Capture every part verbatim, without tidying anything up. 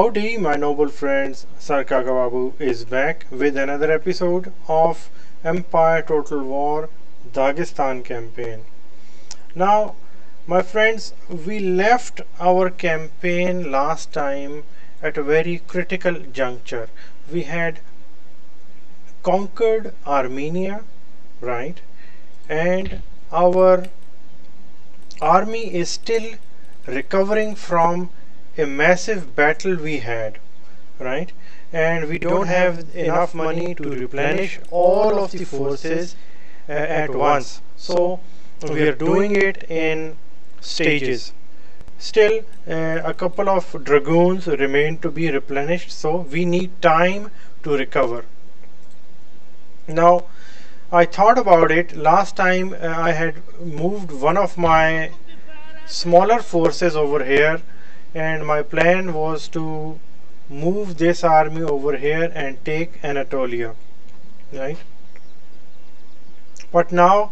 Howdy, my noble friends, Sarkar Babu is back with another episode of Empire Total War Dagestan campaign. Now, my friends, we left our campaign last time at a very critical juncture. We had conquered Armenia, right? And our army is still recovering from a massive battle we had, right? And we don't have enough money to replenish all of the forces uh, at once, so we are doing it in stages. Still uh, a couple of dragoons remain to be replenished, so we need time to recover. Now, I thought about it last time. uh, I had moved one of my smaller forces over here, and my plan was to move this army over here and take Anatolia, right? But now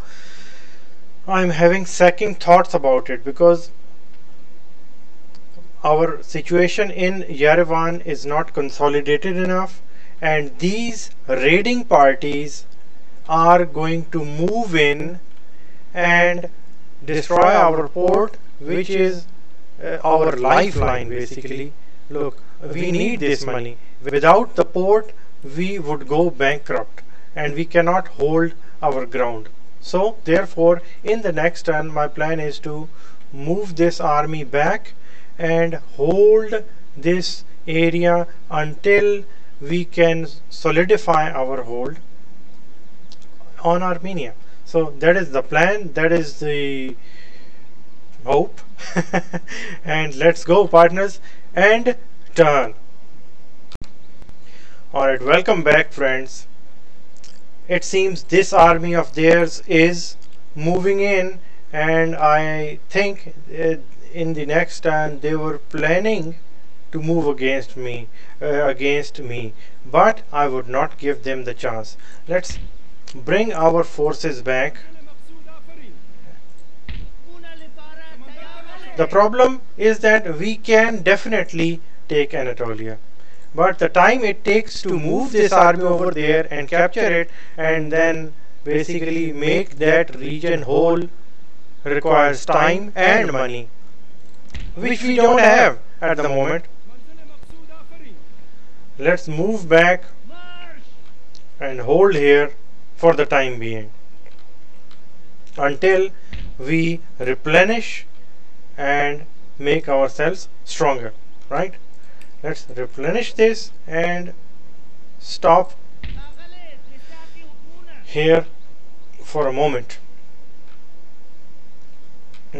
I'm having second thoughts about it, because our situation in Yerevan is not consolidated enough, and these raiding parties are going to move in and destroy our port, which is Uh, our lifeline basically. Look, we need this money. Without the port we would go bankrupt, and we cannot hold our ground. So therefore, in the next turn, my plan is to move this army back and hold this area until we can solidify our hold on Armenia. So that is the plan, that is the hope. And let's go, partners, and turn. Alright, welcome back, friends. It seems this army of theirs is moving in, and I think uh, in the next turn they were planning to move against me uh, against me but I would not give them the chance. Let's bring our forces back. The problem is that we can definitely take Anatolia, but the time it takes to move this army over there and capture it and then basically make that region whole requires time and money, which we don't have at the moment. Let's move back and hold here for the time being until we replenish and make ourselves stronger, right? Let's replenish this and stop here for a moment.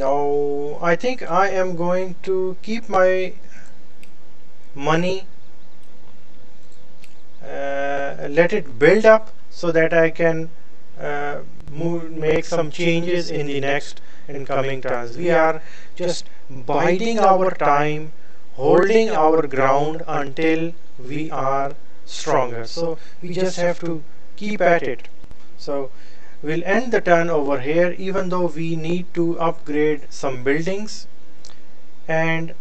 Now I think I am going to keep my money, uh, let it build up so that I can uh, move, make some changes in the next in coming times. We are just biding our time, holding our ground until we are stronger. So we just have to keep at it. So we'll end the turn over here, even though we need to upgrade some buildings, and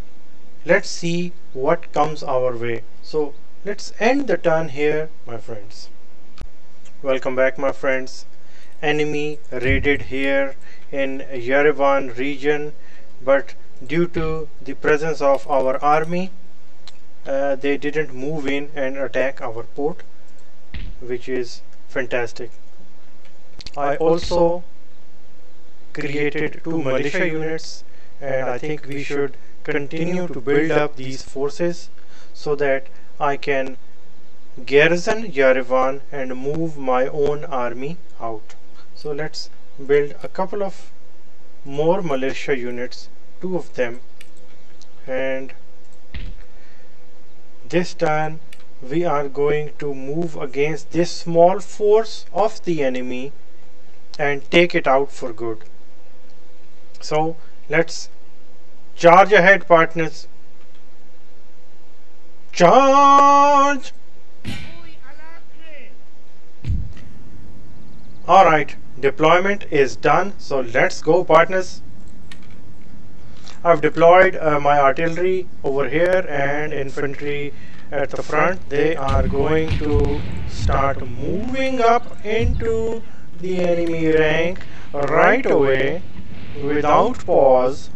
let's see what comes our way. So let's end the turn here, my friends. Welcome back, my friends. Enemy raided here in Yerevan region, but due to the presence of our army uh, they didn't move in and attack our port, which is fantastic. I also created two militia units, and I think we should continue to build up these forces so that I can garrison Yerevan and move my own army out. So let's build a couple of more militia units, two of them, and this time we are going to move against this small force of the enemy and take it out for good. So let's charge ahead, partners. Charge! Alright, deployment is done, so let's go, partners. I've deployed uh, my artillery over here and infantry at the front. They are going to start moving up into the enemy rank right away without pause.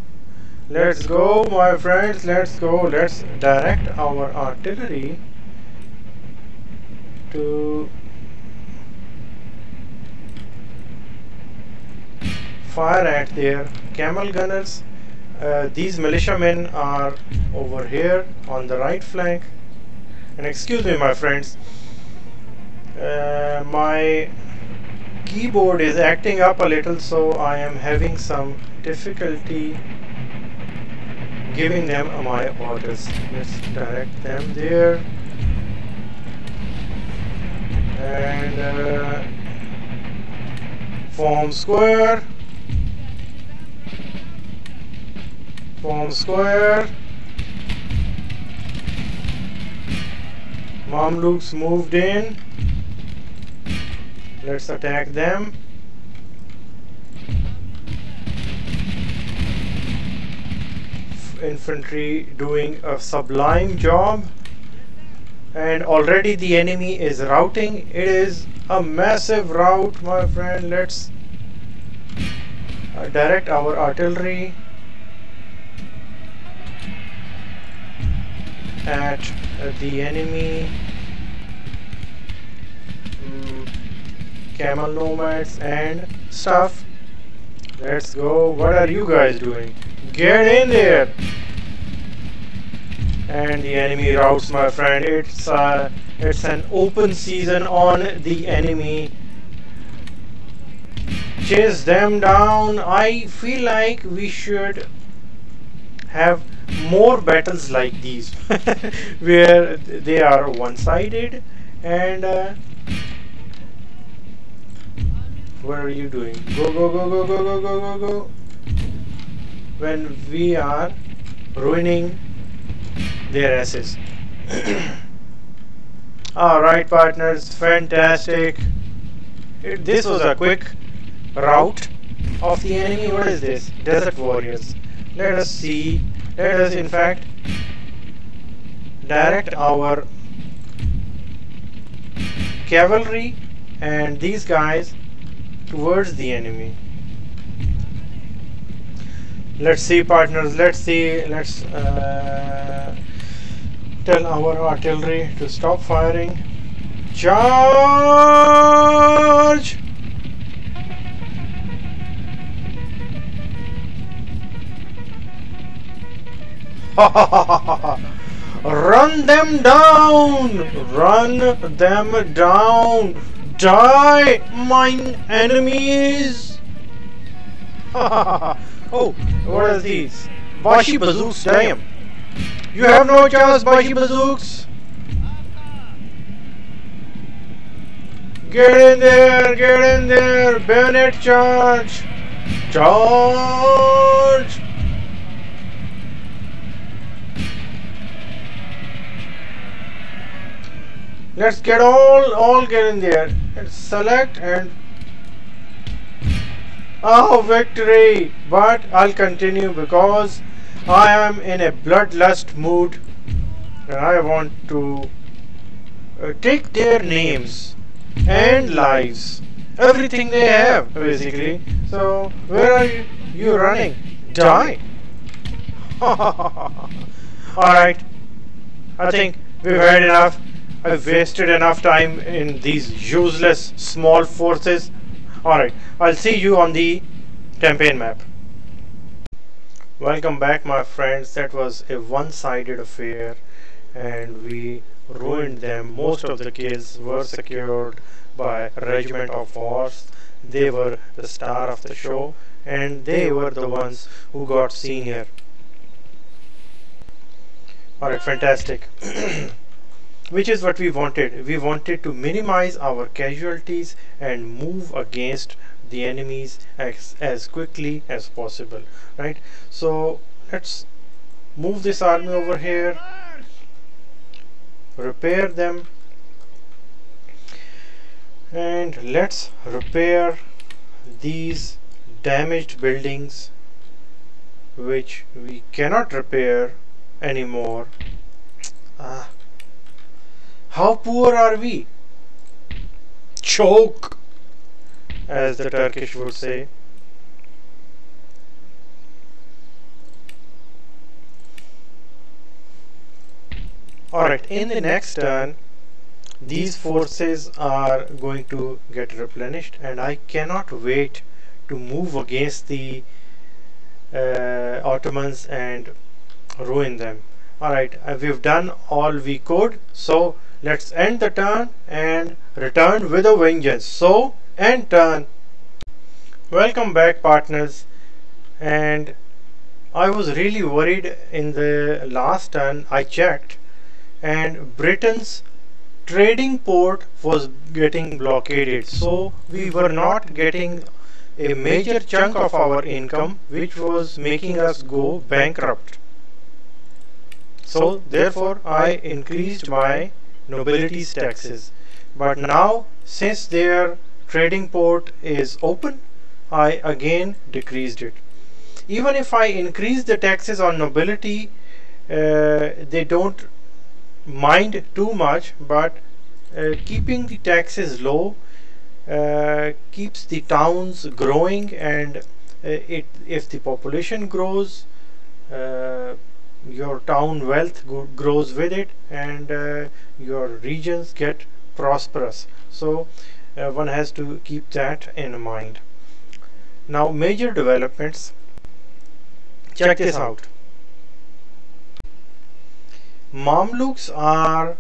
Let's go, my friends, let's go. Let's direct our artillery to fire at their camel gunners. Uh, these militiamen are over here on the right flank. And excuse me, my friends, uh, my keyboard is acting up a little, so I am having some difficulty giving them my orders. Let's direct them there. And uh, form square. Form square. Mamluks moved in. Let's attack them. Infantry doing a sublime job, and already the enemy is routing. It is a massive rout, my friend. Let's uh, direct our artillery at uh, the enemy mm, camel nomads and stuff. Let's go. What are you guys doing? Get in there! And the enemy routs, my friend. It's uh, it's an open season on the enemy. Chase them down. I feel like we should have more battles like these where they are one-sided. And uh, what are you doing? Go, go, go, go, go, go, go, go, go. When we are ruining their asses. Alright, partners, fantastic. It, this was a quick rout of the enemy. What is this? Desert warriors. Let us see. Let us, in fact, direct our cavalry and these guys towards the enemy. Let's see, partners, let's see, let's uh, tell our artillery to stop firing. Charge! Run them down! Run them down! Die, mine enemies! Oh, what are these? Bashi-bazouks, damn! You have no chance, Bashi-bazouks! Get in there, get in there! Bayonet charge! Charge! Let's get all, all get in there. Let's select and... Oh, victory! But I'll continue because I am in a bloodlust mood and I want to uh, take their names and lives, everything they have, basically. So, where are you, you running? Die! Alright, I think we've had enough. I've wasted enough time in these useless small forces. Alright, I'll see you on the campaign map. Welcome back, my friends. That was a one-sided affair and we ruined them. Most of the kills were secured by regiment of horse. They were the star of the show and they were the ones who got seen here. Alright, fantastic. Which is what we wanted. We wanted to minimize our casualties and move against the enemies as, as quickly as possible, right? So let's move this army over here, repair them, and let's repair these damaged buildings which we cannot repair anymore. Ah. How poor are we? Choke, as the Turkish would say. Alright, in the next turn, these forces are going to get replenished, and I cannot wait to move against the uh, Ottomans and ruin them. Alright, uh, we've done all we could, so let's end the turn and return with a vengeance. So, end turn. Welcome back, partners. And I was really worried in the last turn. I checked, and Britain's trading port was getting blockaded, so we were not getting a major chunk of our income, which was making us go bankrupt. So therefore I increased my nobility's taxes, but now since their trading port is open, I again decreased it. Even if I increase the taxes on nobility, uh, they don't mind too much, but uh, keeping the taxes low uh, keeps the towns growing, and uh, it if the population grows, uh, your town wealth go grows with it, and uh, your regions get prosperous. So uh, one has to keep that in mind. Now, major developments. Check this out. Mamluks are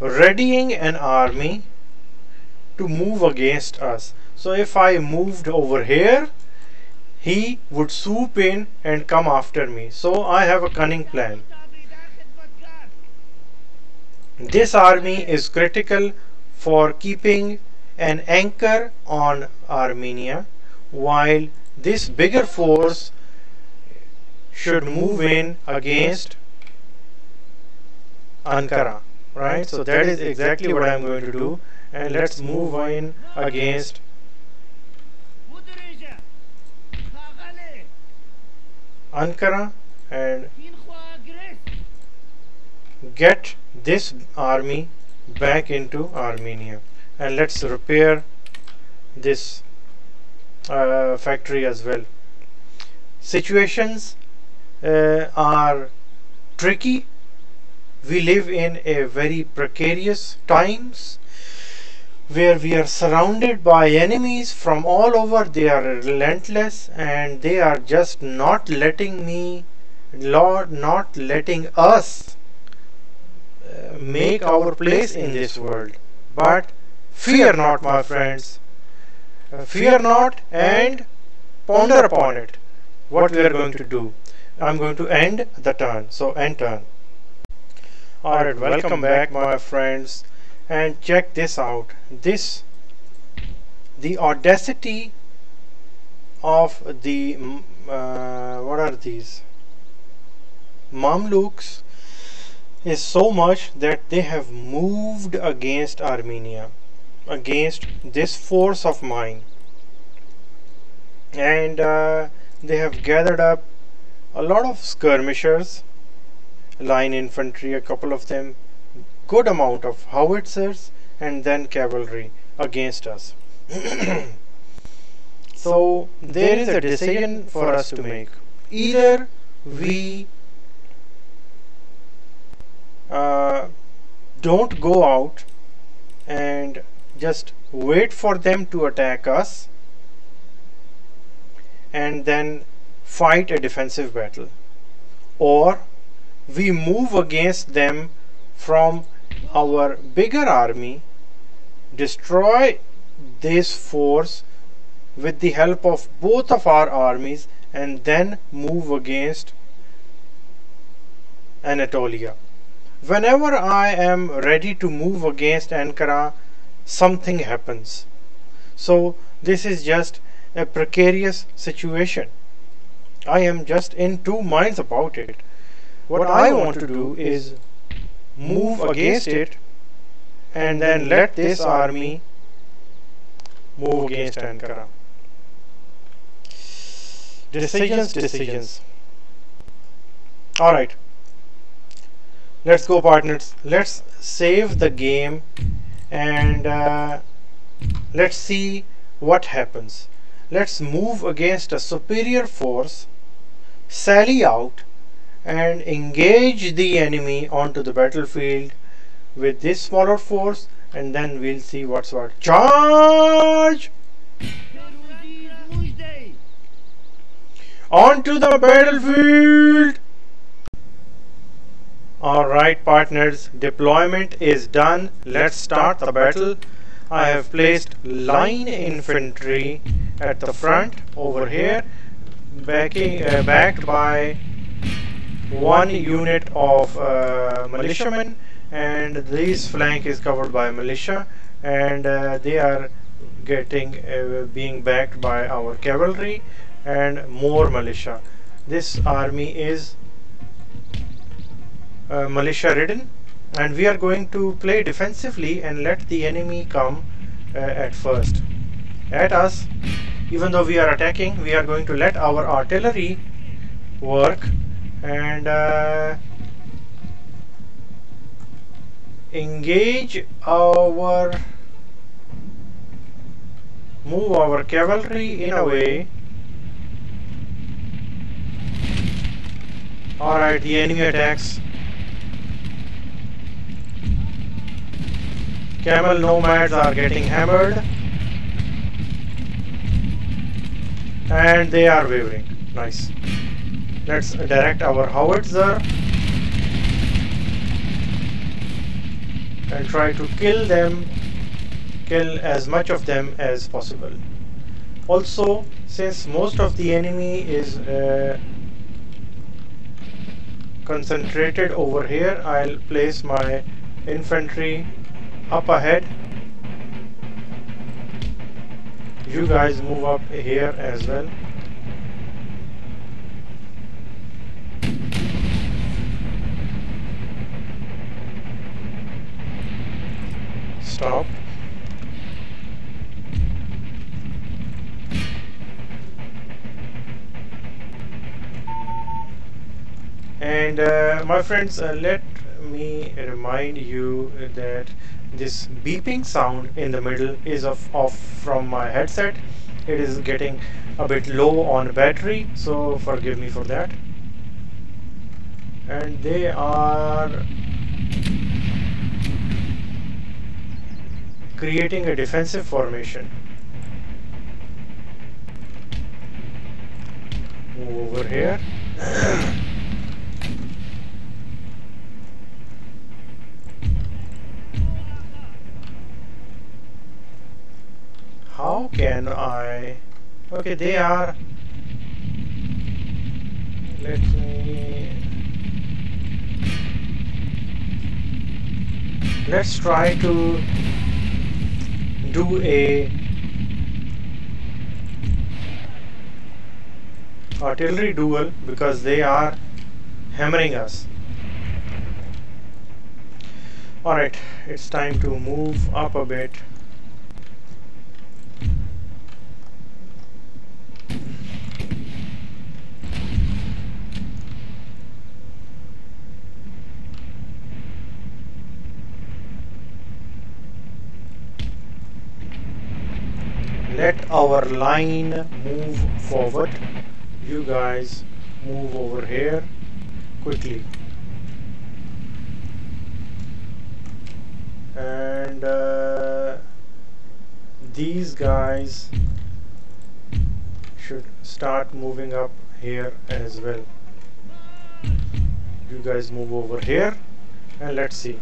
readying an army to move against us. So if I moved over here, he would swoop in and come after me. So I have a cunning plan. This army is critical for keeping an anchor on Armenia, while this bigger force should move in against Ankara, right? So that is exactly what I am going to do, and let's move in against Ankara and get this army back into Armenia. And let's repair this uh, factory as well. Situations uh, are tricky. We live in a very precarious times where we are surrounded by enemies from all over. They are relentless, and they are just not letting me, Lord, not letting us uh, make our place in this world. But fear not, my friends. Uh, fear not and ponder upon it, what we are going to do. I'm going to end the turn. So end turn. Alright, welcome back, my friends, and check this out. This, the audacity of the uh, what are these Mamluks is so much that they have moved against Armenia, against this force of mine, and uh, they have gathered up a lot of skirmishers, line infantry, a couple of them, good amount of howitzers, and then cavalry against us. So there is a decision for us to make. Either we uh, don't go out and just wait for them to attack us and then fight a defensive battle, or we move against them from our bigger army, destroy this force with the help of both of our armies, and then move against Anatolia. Whenever I am ready to move against Ankara, something happens. So this is just a precarious situation. I am just in two minds about it. What I want to do is move against it and then let this army move against Ankara. Decisions, decisions. Alright. Let's go, partners. Let's save the game and uh, let's see what happens. Let's move against a superior force, sally out, and engage the enemy onto the battlefield with this smaller force, and then we'll see what's what. Charge! Onto the battlefield! Alright, partners, deployment is done. Let's start the battle. I have placed line infantry at the front over here, backing, uh, backed by one unit of uh, militiamen, and this flank is covered by militia, and uh, they are getting uh, being backed by our cavalry and more militia. This army is uh, militia ridden, and we are going to play defensively and let the enemy come uh, at first at us. Even though we are attacking, we are going to let our artillery work and uh, engage our move our cavalry in a way. Alright, the enemy attacks. Camel nomads are getting hammered and they are wavering. Nice. Let's direct our howitzer and try to kill them, kill as much of them as possible. Also, since most of the enemy is uh, concentrated over here, I'll place my infantry up ahead. You guys move up here as well. Stop. And uh, my friends, uh, let me remind you that this beeping sound in the middle is off, off from my headset. It is getting a bit low on battery, so forgive me for that. And they are creating a defensive formation. Move over here. How can I? Okay, they are. Let me. Let's try to do a artillery duel because they are hammering us. All right, it's time to move up a bit. Let our line move forward. You guys move over here quickly. And uh, these guys should start moving up here as well. You guys move over here and let's see.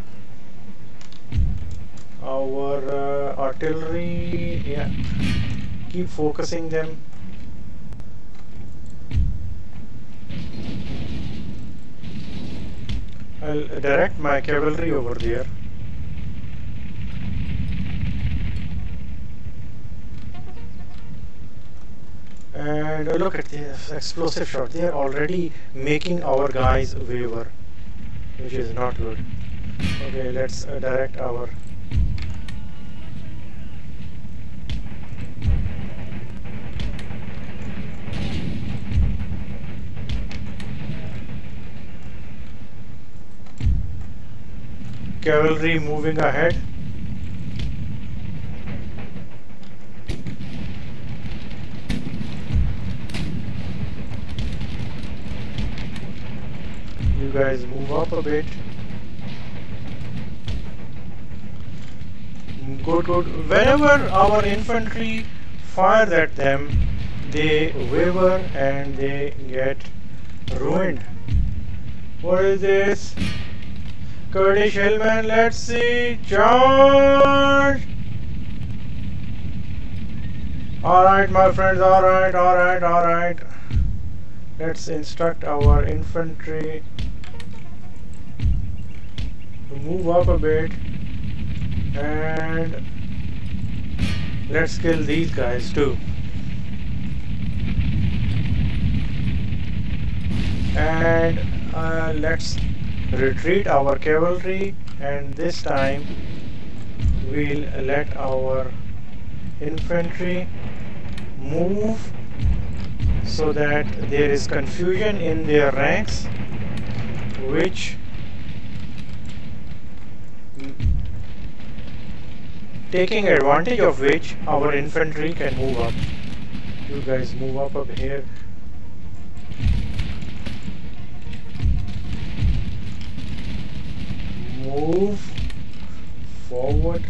Our uh, artillery, yeah, keep focusing them. I'll direct my cavalry over there. And look at this explosive shot. They are already making our guys waver, which is not good. Okay, let's uh, direct our cavalry moving ahead. You guys move up a bit. Good, good. Whenever our infantry fires at them, they waver and they get ruined. What is this? Kurdish hillman, let's see. Charge! Alright, my friends, alright, alright, alright. Let's instruct our infantry to move up a bit. And let's kill these guys too. And uh, let's retreat our cavalry, and this time we'll let our infantry move so that there is confusion in their ranks, which taking advantage of which our infantry can move up. You guys move up up here. Move forward.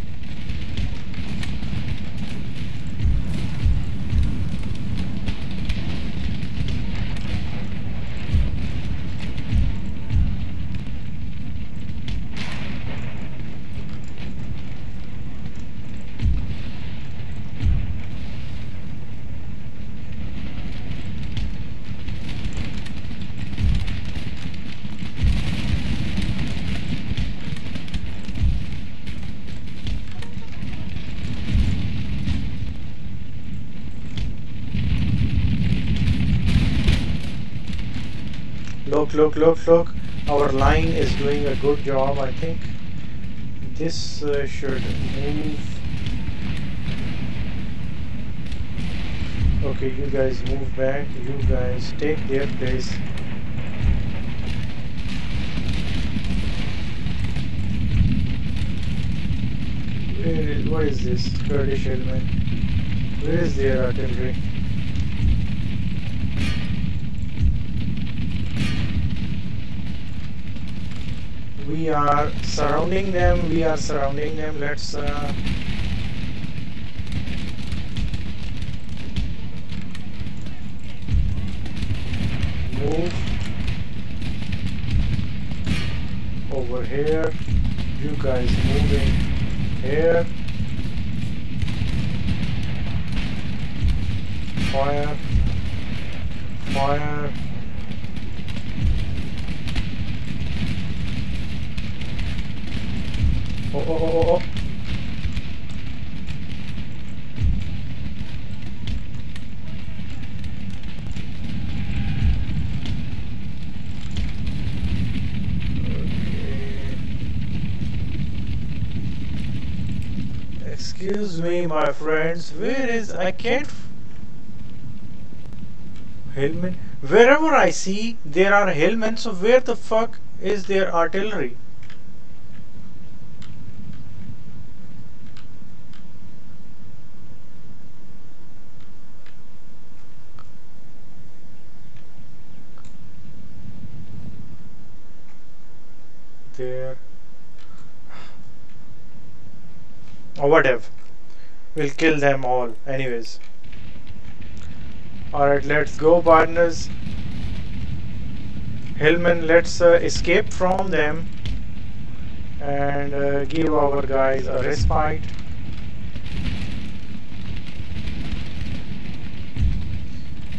Look, look, look, look, our line is doing a good job, I think. This uh, should move. Okay, you guys move back, you guys take their place. Where is, what is this Kurdish element? Where is their artillery? We are surrounding them, we are surrounding them. Let's uh, move over here. You guys moving here. Fire, fire. Oh, oh, oh, oh. Okay. Excuse me, my friends. Where is I can't hillmen? Wherever I see there are hillmen. So where the fuck is their artillery? There or whatever, we'll kill them all anyways. Alright, let's go, partners. Hillman, let's uh, escape from them and uh, give our guys a respite.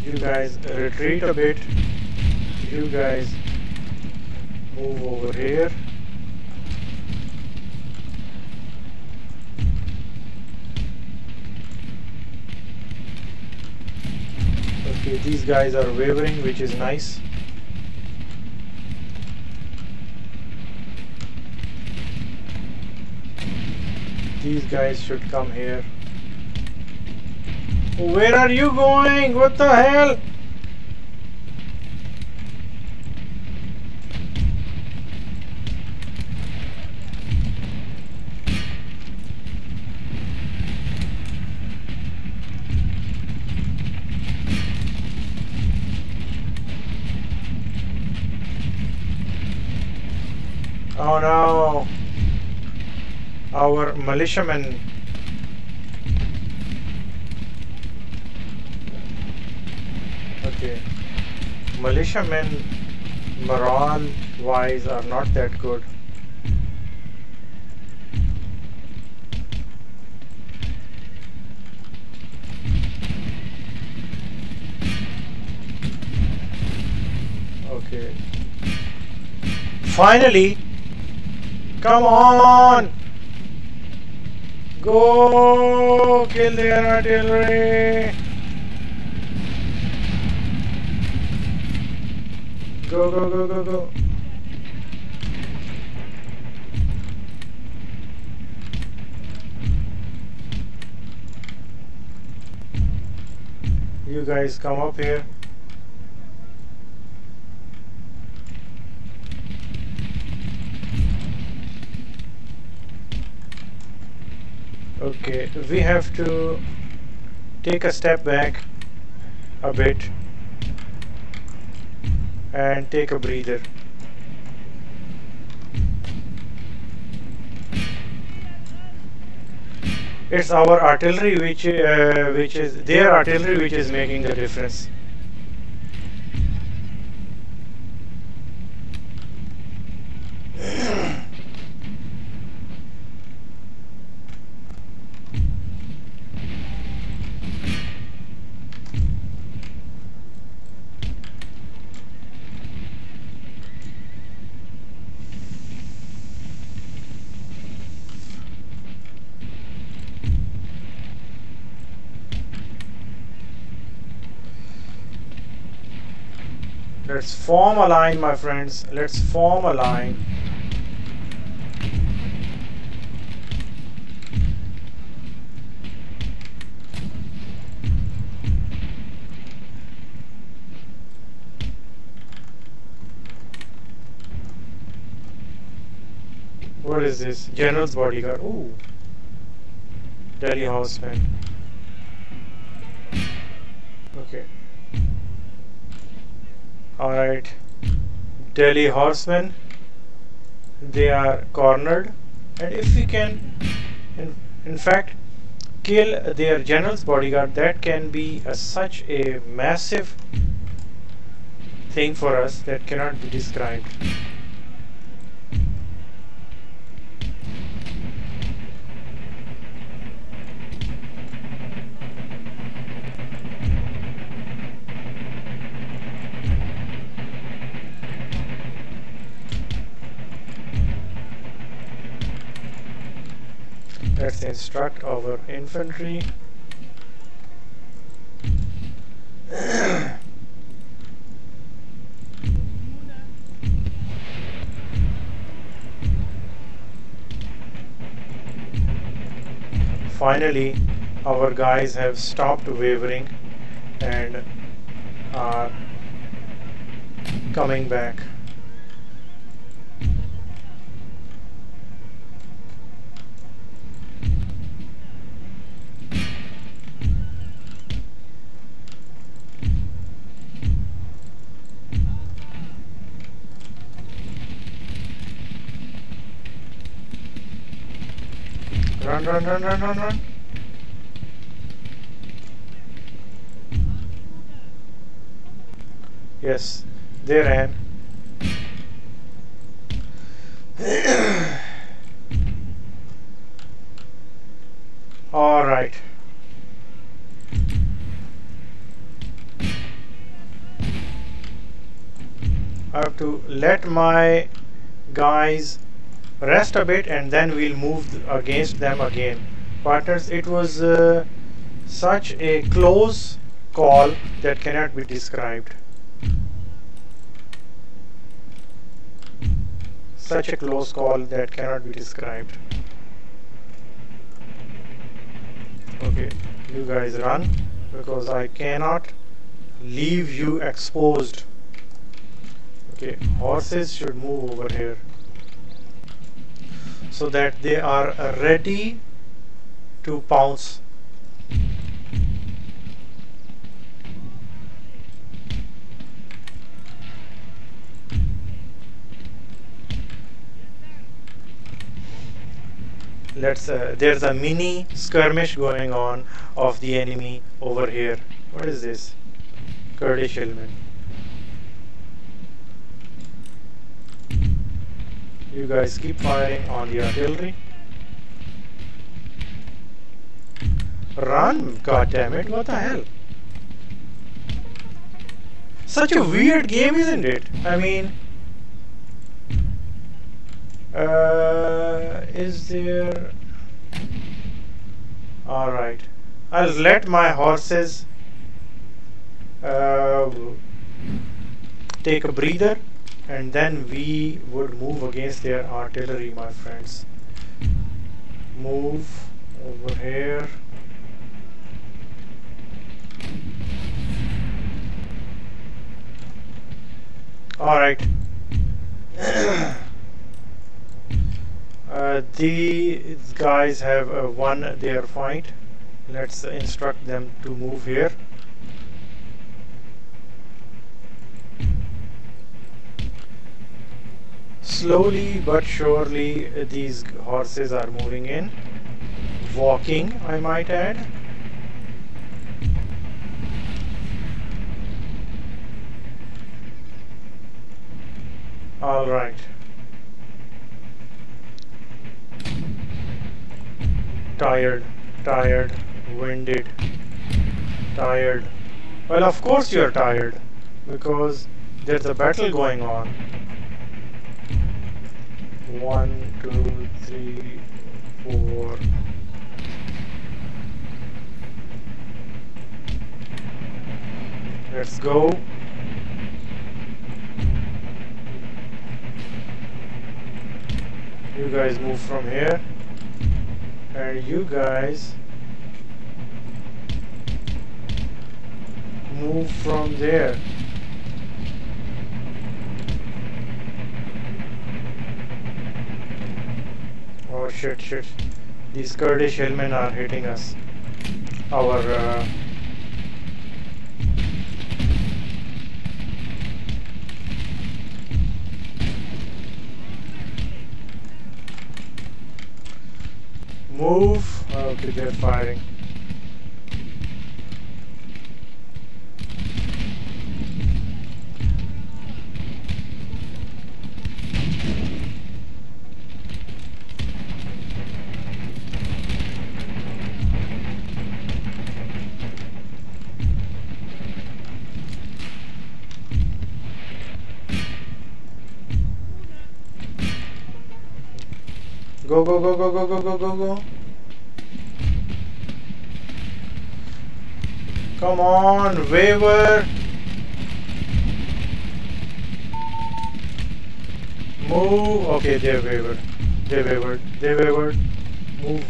You guys retreat a bit. You guys move over here. Okay, these guys are wavering, which is nice. These guys should come here. Where are you going? What the hell? Oh no! Our militiamen. Okay. Militiamen morale wise are not that good. Okay. Finally, come on, go kill the artillery. Go, go, go, go, go. You guys come up here. Okay, we have to take a step back a bit and take a breather. It's our artillery which uh, which is their artillery which is making the difference. Let's form a line, my friends. Let's form a line. What is this? General's bodyguard. Ooh. Delhi houseman. Okay. Alright, Delhi horsemen, they are cornered, and if we can in, in fact kill their general's bodyguard, that can be a, such a massive thing for us that cannot be described. Let's instruct our infantry. Finally, our guys have stopped wavering and are coming back. Run, run, run, run, run, run. Yes, they ran. All right. I have to let my guys rest a bit, and then we'll move th against them again. Partners, it was uh, such a close call that cannot be described. Such a close call that cannot be described. Okay, you guys run, because I cannot leave you exposed. Okay, horses should move over here, so that they are ready to pounce. Yes, let's uh, there's a mini skirmish going on of the enemy over here. What is this? Kurdish element. You guys keep firing on the artillery. Run, god damn it, what the hell? Such a weird game, isn't it? I mean, uh, is there... Alright, I'll let my horses uh, take a breather, and then we would move against their artillery, my friends. Move over here. Alright. uh, these guys have uh, won their fight. Let's uh, instruct them to move here. Slowly but surely, uh, these horses are moving in. Walking, I might add. All right. Tired, tired, winded, tired. Well, of course you're tired because there's a battle going on. One, two, three, four. Let's go. You guys move from here, and you guys move from there. Oh shit, shit. These Kurdish hillmen are hitting us. Our uh, move. Okay, they're firing. Go, go, go, go, go, go, go, go, go. Come on, waver. Move. Okay, they wavered. They wavered. They wavered. Move.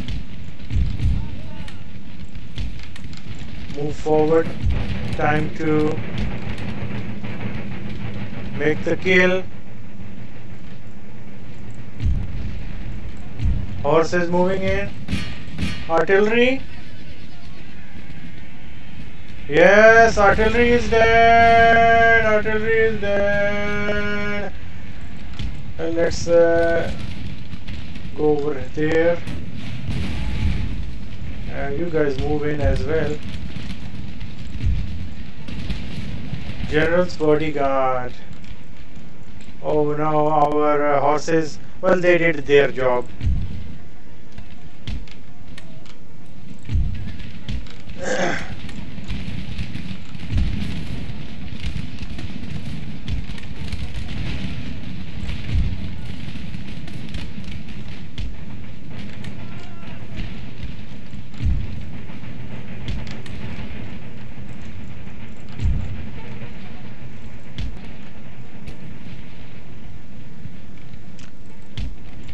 Move forward. Time to make the kill. Horses moving in. Artillery. Yes, artillery is dead. Artillery is dead. Uh, let's uh, go over there. Uh, you guys move in as well. General's bodyguard. Oh, now our uh, horses. Well, they did their job.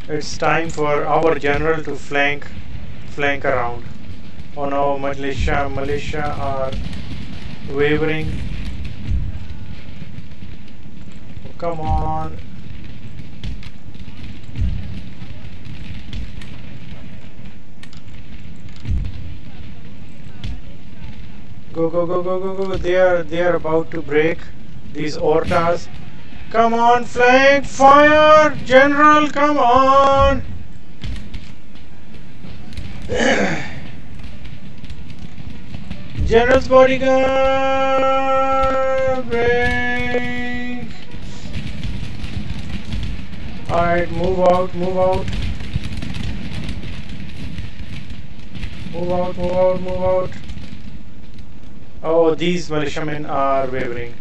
It's time for our general to flank flank around. Oh no, militia, militia are wavering. Oh, come on. Go, go, go, go, go, go. They are, they are about to break these ortas. Come on, flank, fire, general, come on. General's bodyguard, break. Alright, move out, move out. Move out, move out, move out. Oh, these militiamen are wavering.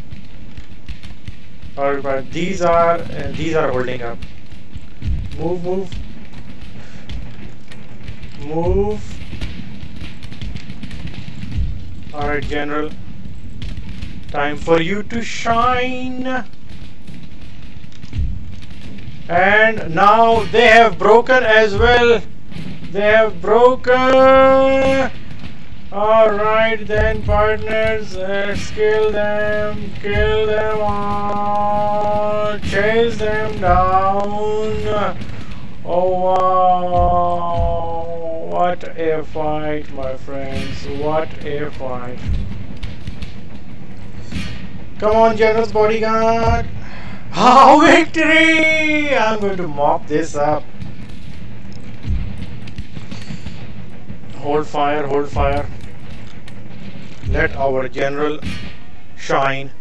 Alright, but these are uh, these are holding up. Move, move, move. All right, General. Time for you to shine. And now they have broken as well. They have broken. All right, then, partners. Let's kill them. Kill them all. Chase them down. Oh, wow. What a fight, my friends. What a fight. Come on, General's bodyguard. Oh, victory! I'm going to mop this up. Hold fire, hold fire. Let our General shine.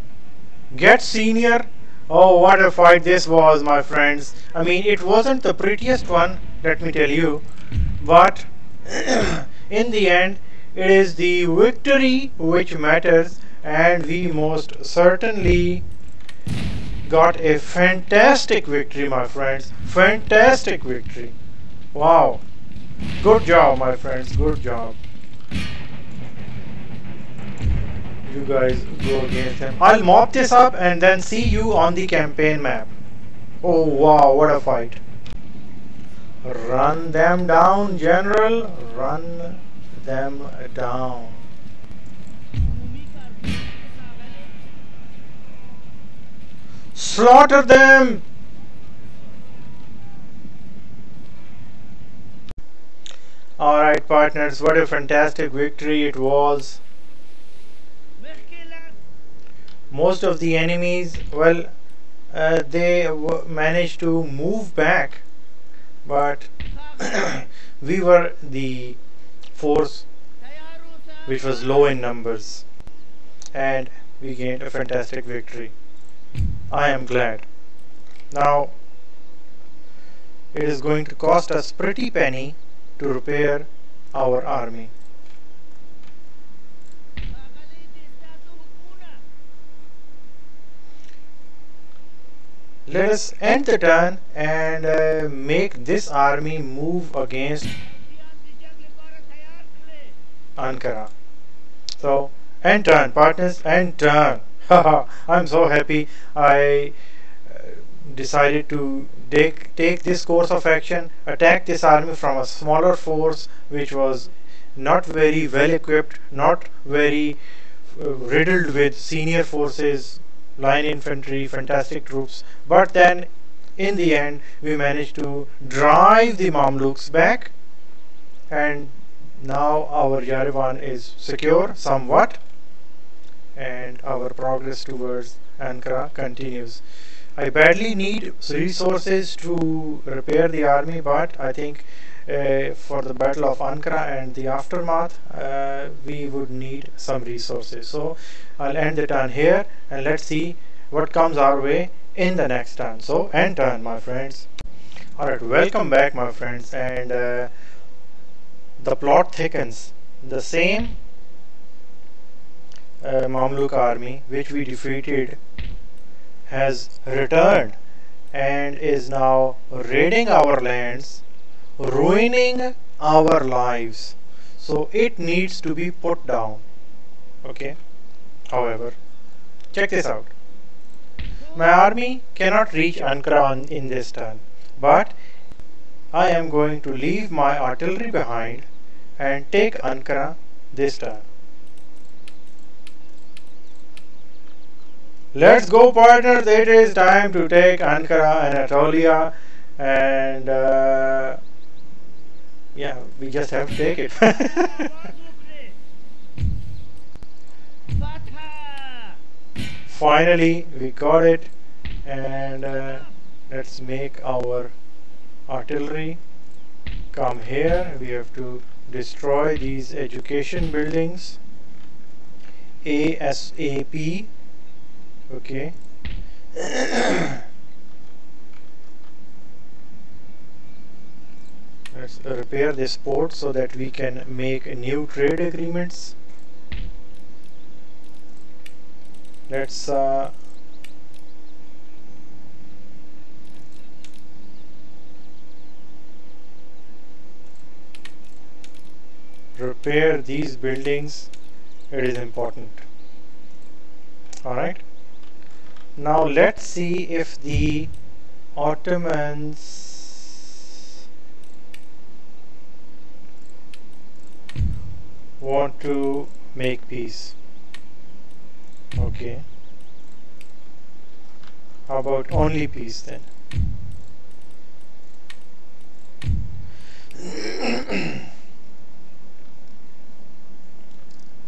Get senior. Oh, what a fight this was, my friends. I mean, it wasn't the prettiest one, let me tell you. But in the end, it is the victory which matters, and we most certainly got a fantastic victory, my friends. Fantastic victory. Wow. Good job, my friends. Good job. You guys go against them. I'll mop this up and then see you on the campaign map. Oh, wow. What a fight. Run them down, General. Run them down. Slaughter them. All right, partners. What a fantastic victory it was. Most of the enemies, well, uh, they w managed to move back. But we were the force which was low in numbers, and we gained a fantastic victory. I am glad. Now it is going to cost us pretty penny to repair our army. Let us end the turn and uh, make this army move against Ankara. So, end turn, partners, end turn. I'm so happy I uh, decided to take, take this course of action, attack this army from a smaller force which was not very well equipped, not very uh, riddled with senior forces, line infantry, fantastic troops. But then in the end we managed to drive the Mamluks back, and now our Yerevan is secure somewhat, and our progress towards Ankara continues. I badly need resources to repair the army, but I think uh, for the Battle of Ankara and the aftermath uh, we would need some resources. So I'll end the turn here, and let's see what comes our way in the next turn. So end turn, my friends. Alright, welcome back, my friends, and uh, the plot thickens. The same uh, Mamluk army which we defeated has returned and is now raiding our lands, ruining our lives. So it needs to be put down. Okay. However, check this out. My army cannot reach Ankara in this turn, but I am going to leave my artillery behind and take Ankara this turn. Let's go, partners. It is time to take Ankara, Anatolia, and uh, yeah, we just have to take it. Finally, we got it, and uh, let's make our artillery come here. We have to destroy these education buildings ASAP. Okay. Let's repair this port so that we can make new trade agreements. Let's uh, repair these buildings. It is important. Alright. Now let's see if the Ottomans want to make peace. Okay. How about only peace then?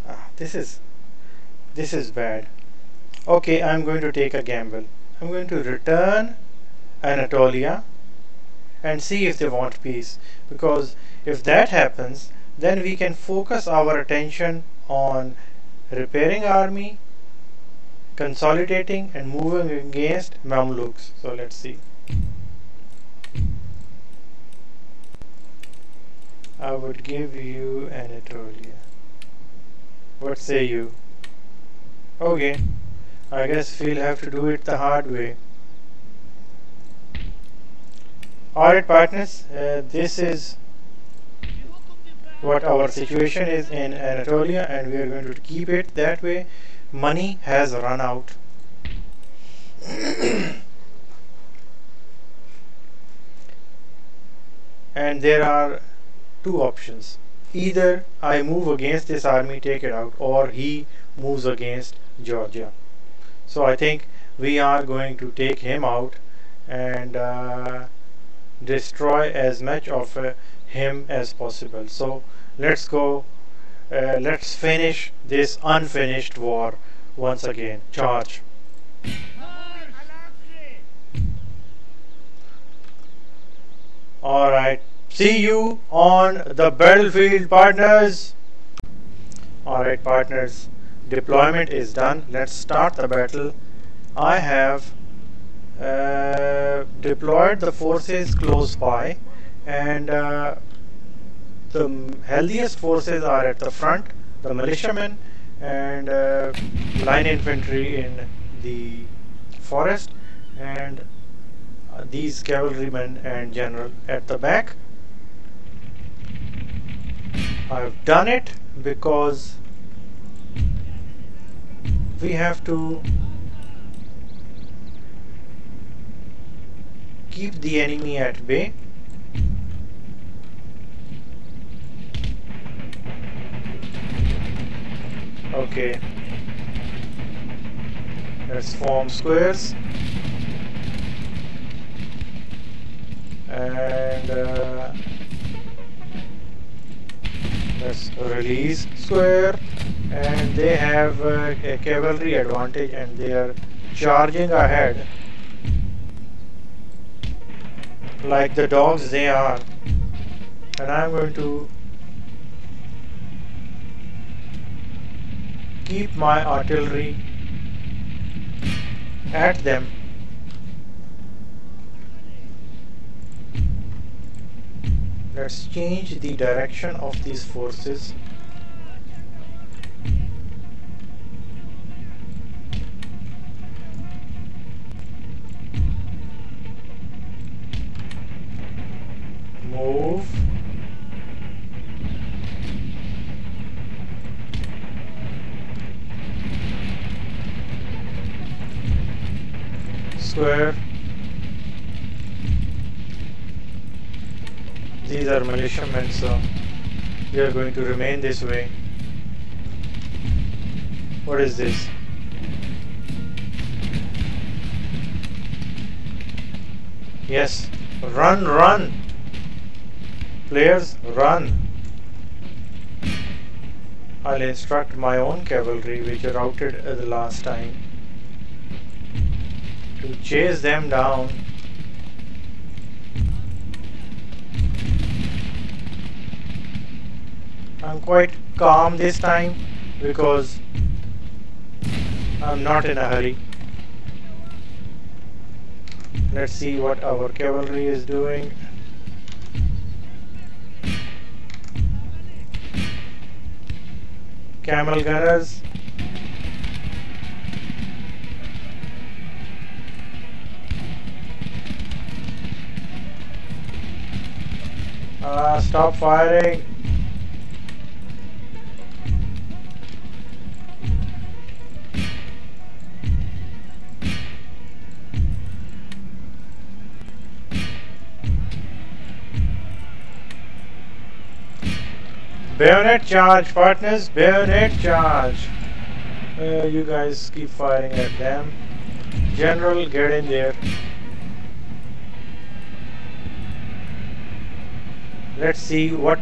ah, this is this is bad. Okay, I'm going to take a gamble. I'm going to return Anatolia and see if they want peace, because if that happens, then we can focus our attention on repairing army, consolidating and moving against Mamluks. So let's see. I would give you Anatolia. What say you? Okay. I guess we'll have to do it the hard way. Alright partners, uh, this is what our situation is in Anatolia, and we are going to keep it that way. Money has run out. And there are two options. Either I move against this army, take it out, or he moves against Georgia. So I think we are going to take him out and uh, destroy as much of uh, him as possible. So let's go, uh, let's finish this unfinished war once again. Charge. Alright, see you on the battlefield, partners. Alright partners, deployment is done. Let's start the battle. I have uh, deployed the forces close by, and uh, the healthiest forces are at the front, the militiamen and uh, line infantry in the forest, and uh, these cavalrymen and general at the back. I've done it because we have to keep the enemy at bay. Okay, let's form squares and uh, let's release square. And they have uh, a cavalry advantage, and they are charging ahead like the dogs they are. And I'm going to keep my artillery at them. Let's change the direction of these forces. Move. Square. These are militiamen, so we are going to remain this way. What is this? Yes, run, run. Players, run. I'll instruct my own cavalry, which routed uh, the last time, to chase them down. I'm quite calm this time because I'm not in a hurry. Let's see what our cavalry is doing. Camel gunners. Uh, stop firing. Bayonet charge, partners, bayonet charge. Uh, you guys keep firing at them. General, get in there. Let's see what.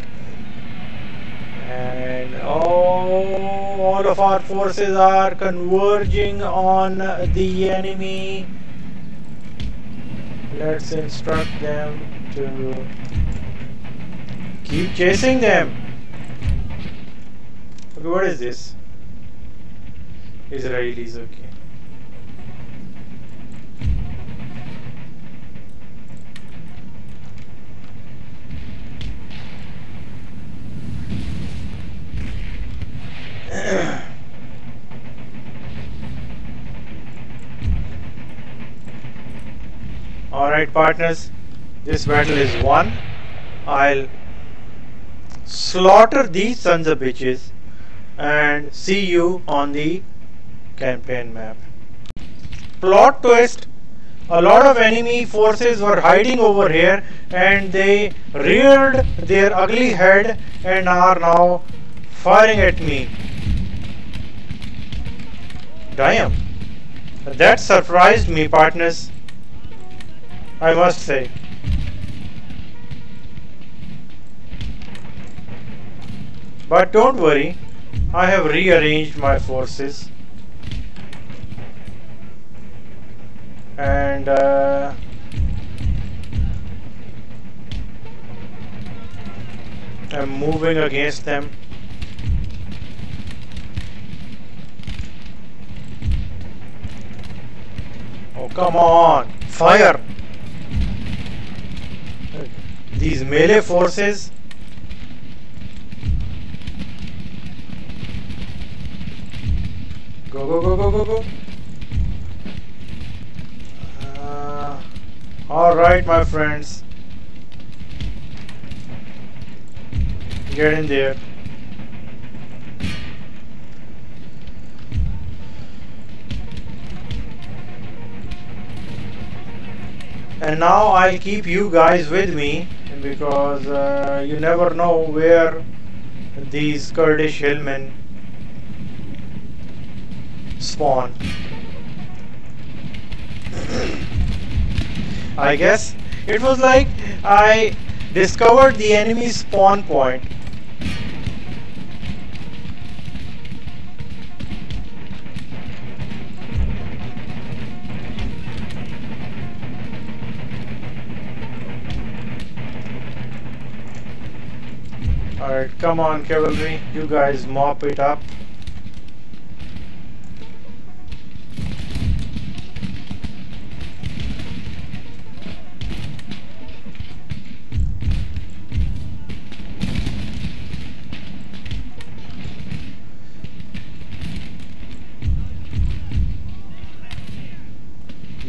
And oh, all of our forces are converging on the enemy. Let's instruct them to keep chasing them. Okay, what is this? Israelis, okay. Alright partners, this battle is won. I'll slaughter these sons of bitches and see you on the campaign map. Plot twist, a lot of enemy forces were hiding over here and they reared their ugly head and are now firing at me. Damn, that surprised me, partners, I must say. But don't worry, I have rearranged my forces. And uh, I'm moving against them. Oh, come on, fire! These melee forces. Go, go, go, go, go, go. Uh, Alright, my friends. Get in there. And now I'll keep you guys with me because uh, you never know where these Kurdish hillmen spawn. I guess it was like I discovered the enemy spawn point. Alright, come on cavalry, you guys mop it up.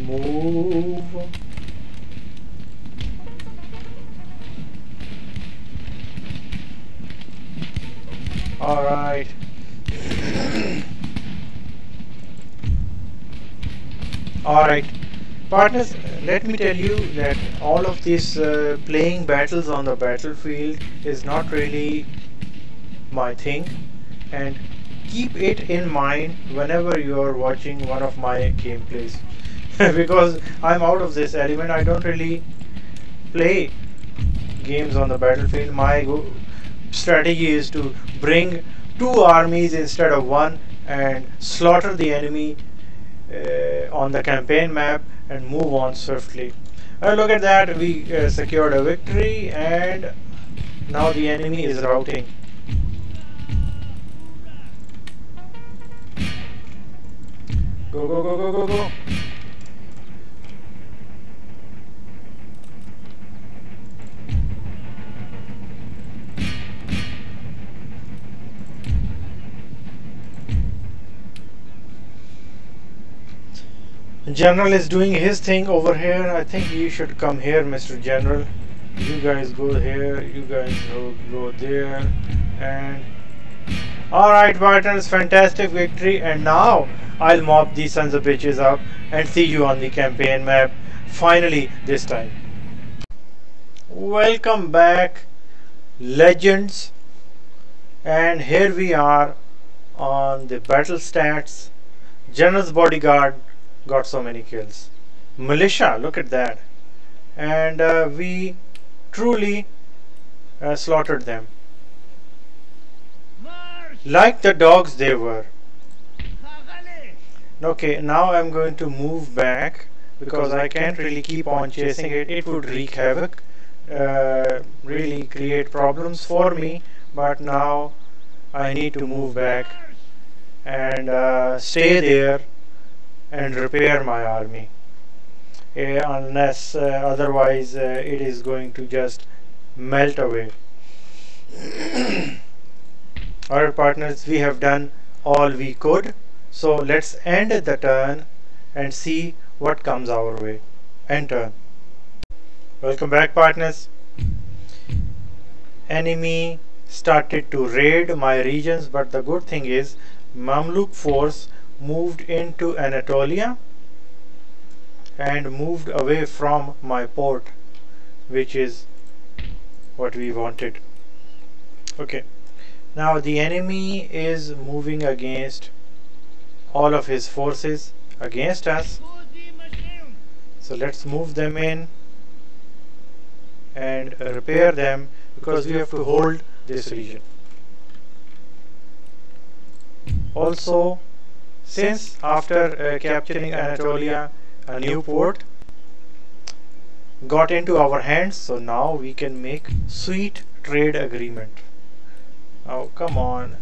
Move. Alright. Alright. Partners, let me tell you that all of this uh, playing battles on the battlefield is not really my thing, and keep it in mind whenever you are watching one of my gameplays because I'm out of this element. I don't really play games on the battlefield. My go strategy is to bring two armies instead of one and slaughter the enemy uh, on the campaign map and move on swiftly. Uh, look at that, we uh, secured a victory and now the enemy is routing. Go, go, go, go, go, go. General is doing his thing over here. I think you should come here, Mister General. You guys go here, you guys go, go there, and alright, Spartans, fantastic victory. And now I'll mop these sons of bitches up and see you on the campaign map finally this time. Welcome back, legends, and here we are on the battle stats. General's bodyguard got so many kills, militia, look at that, and uh, we truly uh, slaughtered them like the dogs they were. Okay, now I'm going to move back because I can't really keep on chasing it. It would wreak havoc, uh, really create problems for me, but now I need to move back and uh, stay there and repair my army, uh, unless uh, otherwise uh, it is going to just melt away. Our partners, we have done all we could, so let's end the turn and see what comes our way. End turn. Welcome back, partners. Enemy started to raid my regions, but the good thing is Mamluk force moved into Anatolia and moved away from my port, which is what we wanted. Okay, now the enemy is moving against all of his forces against us, so let's move them in and repair them because we have to hold this region. Also, since after uh, capturing Anatolia, a new port got into our hands, so now we can make sweet trade agreement. Oh, come on.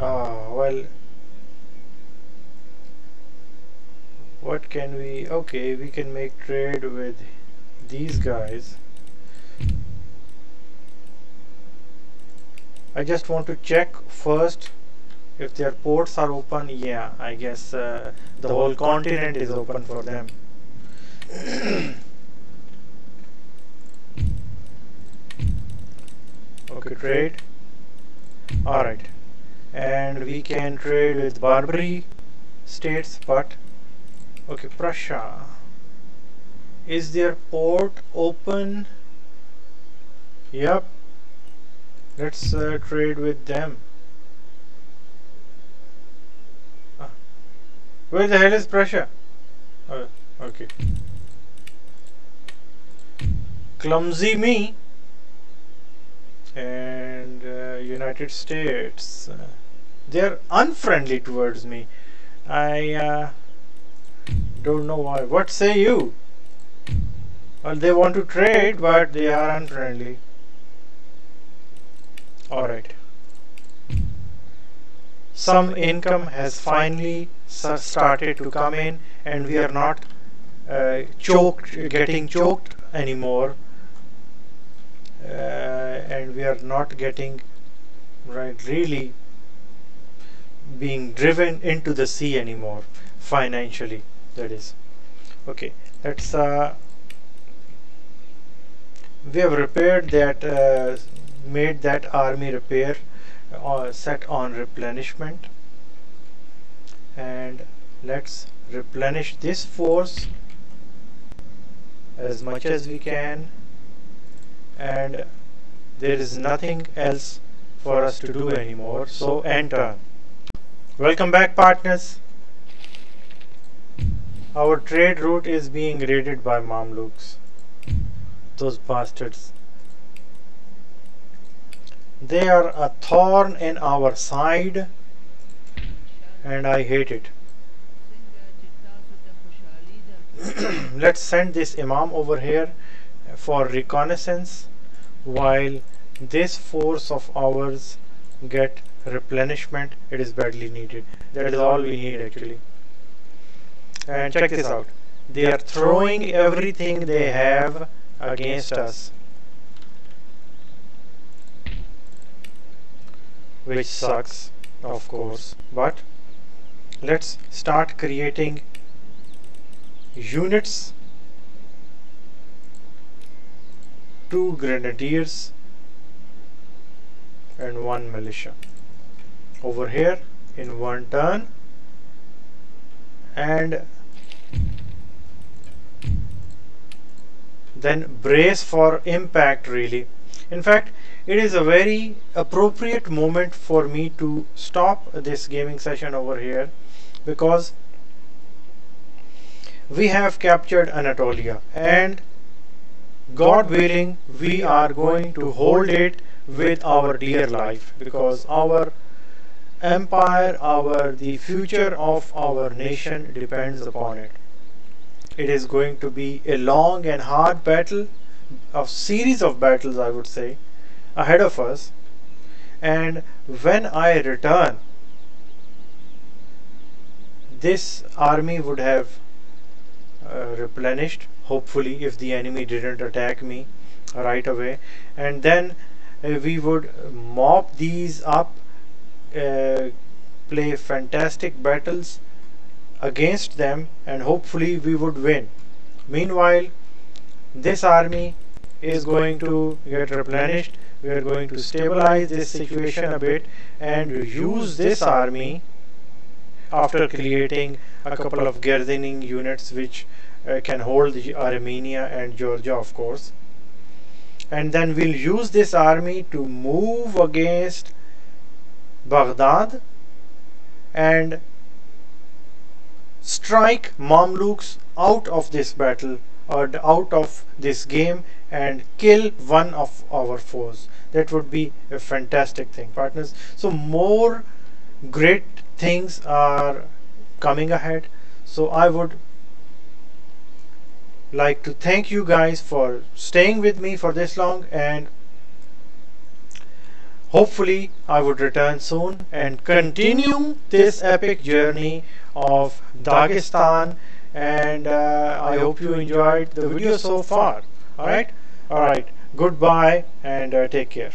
Ah, well, what can we, okay, we can make trade with these guys. I just want to check first if their ports are open. Yeah, I guess uh, the whole continent is open for them. Okay, trade. Alright. And we can trade with Barbary states, but okay, Prussia. Is their port open? Yep. Let's uh, trade with them. Ah. Where the hell is Prussia? Oh, okay. Clumsy me. And uh, United States. Uh, they're unfriendly towards me. I uh, don't know why. What say you? Well, they want to trade, but they are unfriendly. Alright, some income has finally started to come in and we are not uh, choked, getting choked anymore, uh, and we are not getting, right, really being driven into the sea anymore, financially, that is. Okay, let's, uh, we have repaired that, uh, made that army repair or uh, set on replenishment, and let's replenish this force as much as we can, and there is nothing else for us to do anymore, so enter. Welcome back, partners. Our trade route is being raided by Mamluks, those bastards. They are a thorn in our side and I hate it. Let's send this Imam over here for reconnaissance while this force of ours get replenishment, it is badly needed. That is all we need actually. And check this out, they are throwing everything they have against us, which sucks, of course, but let's start creating units. Two grenadiers and one militia over here in one turn, and then brace for impact. Really, in fact, it is a very appropriate moment for me to stop this gaming session over here, because we have captured Anatolia, and God willing, we are going to hold it with our dear life, because our empire, our the future of our nation depends upon it. It is going to be a long and hard battle, a series of battles I would say, ahead of us. And when I return, this army would have uh, replenished, hopefully, if the enemy didn't attack me right away. And then uh, we would mop these up, uh, play fantastic battles against them, and hopefully we would win. Meanwhile, this army is going to get replenished. We are going to stabilize this situation a bit and use this army after creating a couple of garrisoning units which uh, can hold the Armenia and Georgia, of course. And then we'll use this army to move against Baghdad and strike Mamluks out of this battle or out of this game and kill one of our foes. That would be a fantastic thing, partners. So more great things are coming ahead. So I would like to thank you guys for staying with me for this long, and hopefully I would return soon and continue this epic journey of Dagestan. And uh, I hope you enjoyed the video so far. Alright, alright, goodbye, and uh, take care.